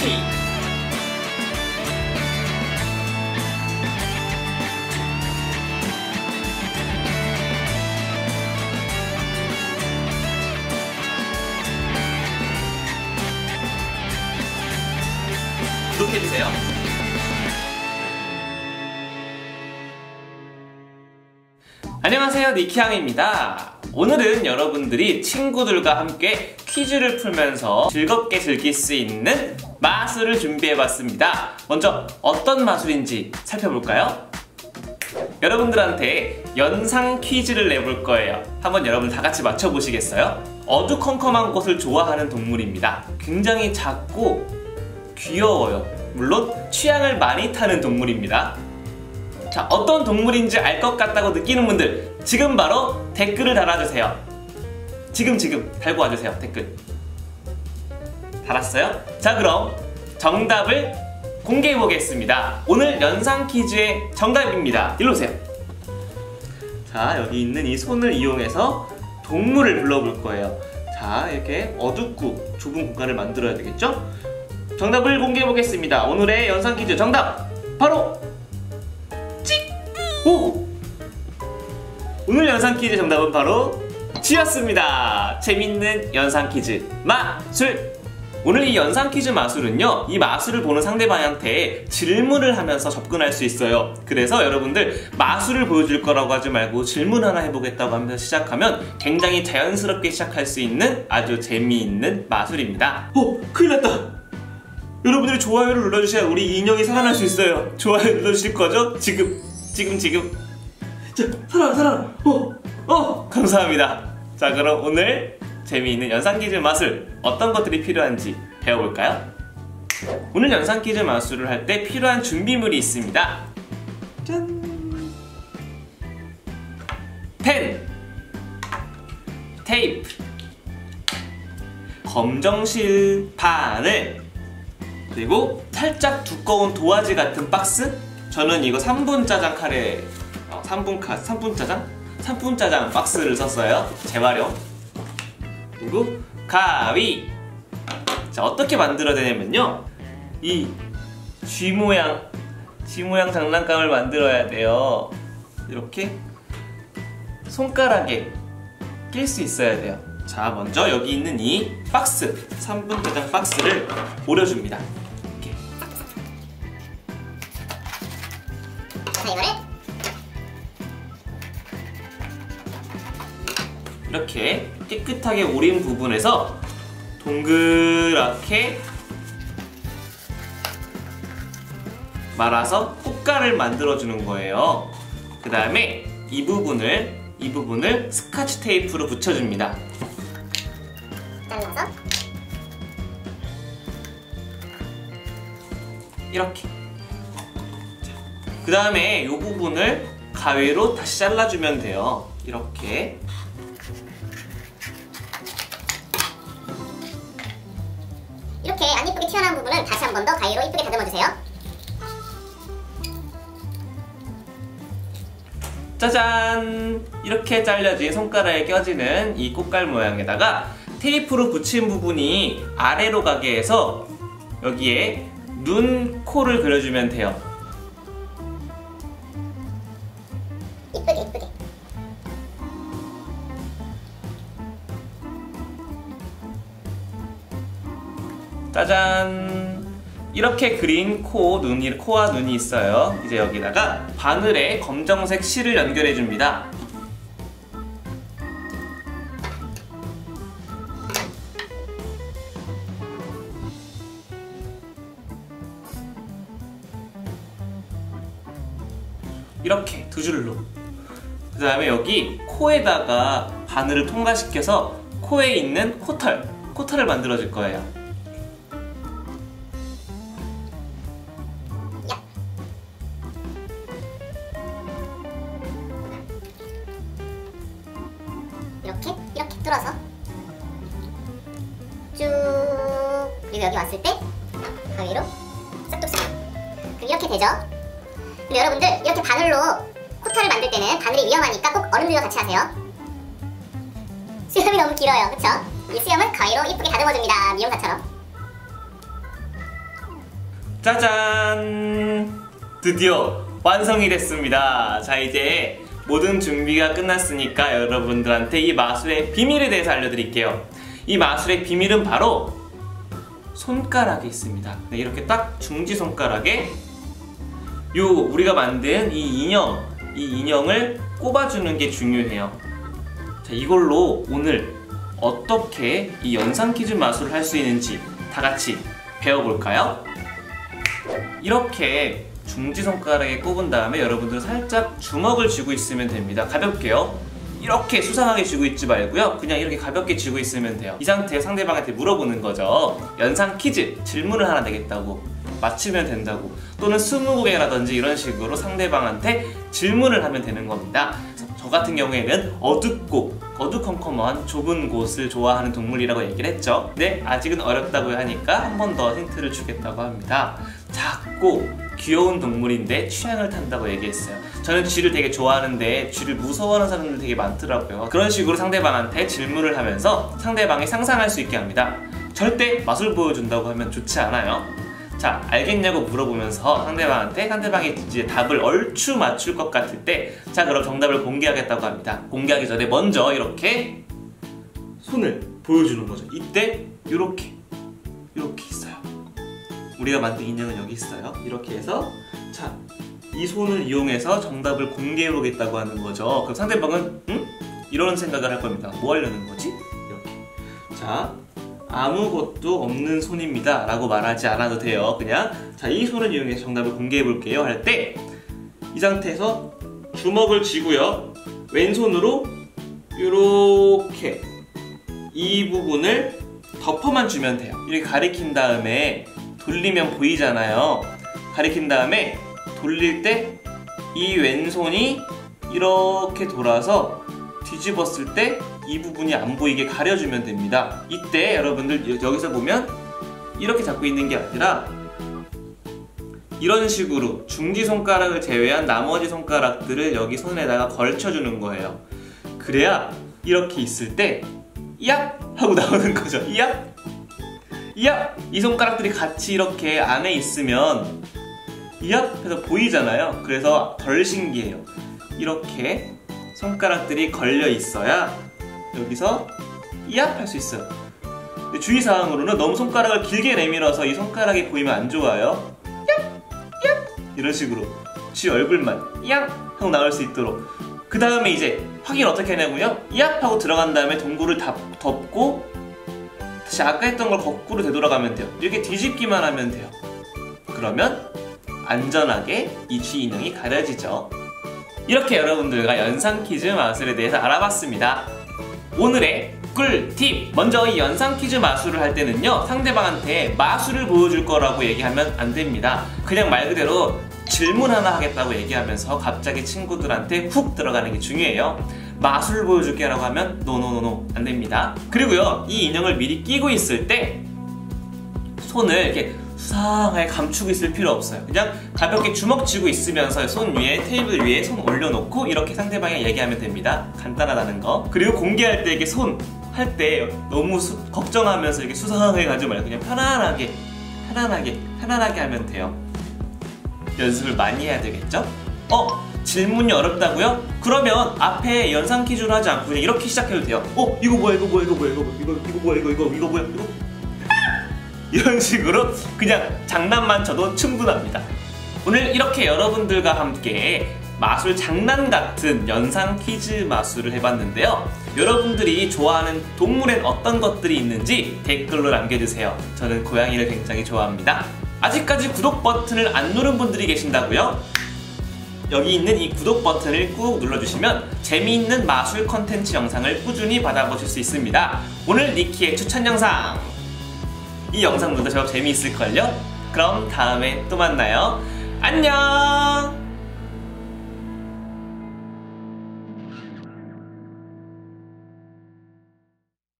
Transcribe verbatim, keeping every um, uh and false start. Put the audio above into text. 파이팅! 구독해주세요. 안녕하세요, 니키양입니다. 오늘은 여러분들이 친구들과 함께 퀴즈를 풀면서 즐겁게 즐길 수 있는 마술을 준비해봤습니다. 먼저 어떤 마술인지 살펴볼까요? 여러분들한테 연상 퀴즈를 내볼 거예요. 한번 여러분 다 같이 맞춰보시겠어요? 어두컴컴한 곳을 좋아하는 동물입니다. 굉장히 작고 귀여워요. 물론 취향을 많이 타는 동물입니다. 자, 어떤 동물인지 알 것 같다고 느끼는 분들 지금 바로 댓글을 달아주세요. 지금 지금 달고 와주세요. 댓글 달았어요? 자, 그럼 정답을 공개해 보겠습니다. 오늘 연상 퀴즈의 정답입니다. 일로 오세요. 자, 여기 있는 이 손을 이용해서 동물을 불러볼 거예요. 자, 이렇게 어둡고 좁은 공간을 만들어야 되겠죠? 정답을 공개해 보겠습니다. 오늘의 연상 퀴즈 정답 바로 오! 오늘 연상 퀴즈 정답은 바로 쥐였습니다. 재밌는 연상 퀴즈 마술! 오늘 이 연상 퀴즈 마술은요, 이 마술을 보는 상대방한테 질문을 하면서 접근할 수 있어요. 그래서 여러분들 마술을 보여줄 거라고 하지 말고 질문 하나 해보겠다고 하면서 시작하면 굉장히 자연스럽게 시작할 수 있는 아주 재미있는 마술입니다. 오! 큰일 났다! 여러분들이 좋아요를 눌러주셔야 우리 인형이 살아날 수 있어요. 좋아요 눌러주실 거죠? 지금! 지금 지금 자, 살아 살아 어, 어 감사합니다. 자, 그럼 오늘 재미있는 연상 퀴즈 마술 어떤 것들이 필요한지 배워볼까요? 오늘 연상 퀴즈 마술을 할 때 필요한 준비물이 있습니다. 짠! 펜, 테이프, 검정 실판을, 그리고 살짝 두꺼운 도화지 같은 박스. 저는 이거 삼 분 짜장 카레, 어, 삼 분 카, 삼 분 짜장? 삼 분 짜장 박스를 썼어요. 재활용. 그리고 가위. 자, 어떻게 만들어야 되냐면요, 이 쥐 모양, 쥐 모양 장난감을 만들어야 돼요. 이렇게 손가락에 낄 수 있어야 돼요. 자, 먼저 여기 있는 이 박스, 삼 분 짜장 박스를 오려줍니다. 이렇게 깨끗하게 오린 부분에서 동그랗게 말아서 꽃가를 만들어주는 거예요. 그 다음에 이 부분을 이 부분을 스카치 테이프로 붙여줍니다. 잘라서 이렇게. 그 다음에 이 부분을 가위로 다시 잘라주면 돼요. 이렇게. 이렇게 안 예쁘게 튀어나온 부분은 다시 한 번 더 가위로 예쁘게 다듬어주세요. 짜잔! 이렇게 잘려진 손가락에 껴지는 이 꽃갈 모양에다가 테이프로 붙인 부분이 아래로 가게 해서 여기에 눈, 코를 그려주면 돼요. 예쁘게 예쁘게. 짜잔! 이렇게 그린 코, 눈이, 코와 눈이 있어요. 이제 여기다가 바늘에 검정색 실을 연결해 줍니다. 이렇게 두 줄로. 그 다음에 여기 코에다가 바늘을 통과시켜서 코에 있는 코털, 코털을 만들어 줄 거예요. 이렇게 이렇게 뚫어서 쭉. 그리고 여기 왔을 때 가위로 싹둑싹. 그럼 이렇게 되죠? 근데 여러분들 이렇게 바늘로 코털을 만들 때는 바늘이 위험하니까 꼭 어른들과 같이 하세요. 수염이 너무 길어요, 그쵸? 이 수염은 가위로 예쁘게 다듬어줍니다. 미용사처럼. 짜잔! 드디어 완성이 됐습니다. 자, 이제 모든 준비가 끝났으니까 여러분들한테 이 마술의 비밀에 대해서 알려드릴게요. 이 마술의 비밀은 바로 손가락에 있습니다. 네, 이렇게 딱 중지 손가락에 요 우리가 만든 이 인형, 이 인형을 꼽아주는 게 중요해요. 자, 이걸로 오늘 어떻게 이 연상 퀴즈 마술을 할 수 있는지 다 같이 배워볼까요? 이렇게 중지 손가락에 꼽은 다음에 여러분들 살짝 주먹을 쥐고 있으면 됩니다. 가볍게요. 이렇게 수상하게 쥐고 있지 말고요. 그냥 이렇게 가볍게 쥐고 있으면 돼요. 이 상태에 상대방한테 물어보는 거죠. 연상 퀴즈 질문을 하나 내겠다고, 맞추면 된다고, 또는 스무고개라든지 이런 식으로 상대방한테 질문을 하면 되는 겁니다. 저 같은 경우에는 어둡고 어두컴컴한 좁은 곳을 좋아하는 동물이라고 얘기를 했죠. 근데 아직은 어렵다고 하니까 한 번 더 힌트를 주겠다고 합니다. 작고 귀여운 동물인데 취향을 탄다고 얘기했어요. 저는 쥐를 되게 좋아하는데 쥐를 무서워하는 사람들 되게 많더라고요. 그런 식으로 상대방한테 질문을 하면서 상대방이 상상할 수 있게 합니다. 절대 마술 보여준다고 하면 좋지 않아요. 자, 알겠냐고 물어보면서 상대방한테 상대방이 이제 답을 얼추 맞출 것 같을 때, 자, 그럼 정답을 공개하겠다고 합니다. 공개하기 전에 먼저 이렇게 손을 보여주는 거죠. 이때 이렇게 이렇게 있어요. 우리가 만든 인형은 여기 있어요. 이렇게 해서 자, 이 손을 이용해서 정답을 공개해보겠다고 하는 거죠. 그럼 상대방은 응? 이런 생각을 할 겁니다. 뭐 하려는 거지? 이렇게. 자, 아무것도 없는 손입니다 라고 말하지 않아도 돼요. 그냥 자, 이 손을 이용해서 정답을 공개해볼게요 할 때 이 상태에서 주먹을 쥐고요, 왼손으로 이렇게 이 부분을 덮어만 주면 돼요. 이렇게 가리킨 다음에 돌리면 보이잖아요. 가리킨 다음에 돌릴 때 이 왼손이 이렇게 돌아서 뒤집었을 때 이 부분이 안 보이게 가려주면 됩니다. 이때 여러분들 여기서 보면 이렇게 잡고 있는 게 아니라 이런 식으로 중지 손가락을 제외한 나머지 손가락들을 여기 손에다가 걸쳐주는 거예요. 그래야 이렇게 있을 때 이야! 하고 나오는 거죠. 이야! 이야! 이 손가락들이 같이 이렇게 안에 있으면 이야! 해서 보이잖아요. 그래서 덜 신기해요. 이렇게 손가락들이 걸려 있어야 여기서 이압 할 수 있어요. 근데 주의사항으로는 너무 손가락을 길게 내밀어서 이 손가락이 보이면 안 좋아요. 이압! 이압! 이런 식으로 쥐 얼굴만 이압! 하고 나올 수 있도록. 그 다음에 이제 확인 어떻게 하냐고요? 이압! 하고 들어간 다음에 동굴을 다 덮고 다시 아까 했던 걸 거꾸로 되돌아가면 돼요. 이렇게 뒤집기만 하면 돼요. 그러면 안전하게 이 쥐 인형이 가려지죠. 이렇게 여러분들과 연상 퀴즈 마술에 대해서 알아봤습니다. 오늘의 꿀팁! 먼저 이 연상 퀴즈 마술을 할 때는요, 상대방한테 마술을 보여줄 거라고 얘기하면 안 됩니다. 그냥 말 그대로 질문 하나 하겠다고 얘기하면서 갑자기 친구들한테 훅 들어가는 게 중요해요. 마술을 보여줄게 라고 하면 노노노노 안 됩니다. 그리고요, 이 인형을 미리 끼고 있을 때 손을 이렇게 수상하게 감추고 있을 필요 없어요. 그냥 가볍게 주먹 쥐고 있으면서 손 위에, 테이블 위에 손 올려놓고 이렇게 상대방에게 얘기하면 됩니다. 간단하다는 거. 그리고 공개할 때 이렇게 손 할 때 너무 수, 걱정하면서 이렇게 수상하게 가지 말고 그냥 편안하게, 편안하게, 편안하게 하면 돼요. 연습을 많이 해야 되겠죠? 어? 질문이 어렵다고요? 그러면 앞에 연상 퀴즈로 하지 않고 그냥 이렇게 시작해도 돼요. 어? 이거 뭐야? 이거 뭐야? 이거 뭐야? 이거 뭐야? 이거, 이거 뭐야? 이거, 이거, 이거 뭐야? 이거? 이런 식으로 그냥 장난만 쳐도 충분합니다. 오늘 이렇게 여러분들과 함께 마술 장난 같은 연상 퀴즈 마술을 해봤는데요. 여러분들이 좋아하는 동물엔 어떤 것들이 있는지 댓글로 남겨주세요. 저는 고양이를 굉장히 좋아합니다. 아직까지 구독 버튼을 안 누른 분들이 계신다고요? 여기 있는 이 구독 버튼을 꾹 눌러주시면 재미있는 마술 컨텐츠 영상을 꾸준히 받아보실 수 있습니다. 오늘 니키의 추천 영상! 이 영상보다 제법 재미있을걸요? 그럼 다음에 또 만나요. 안녕!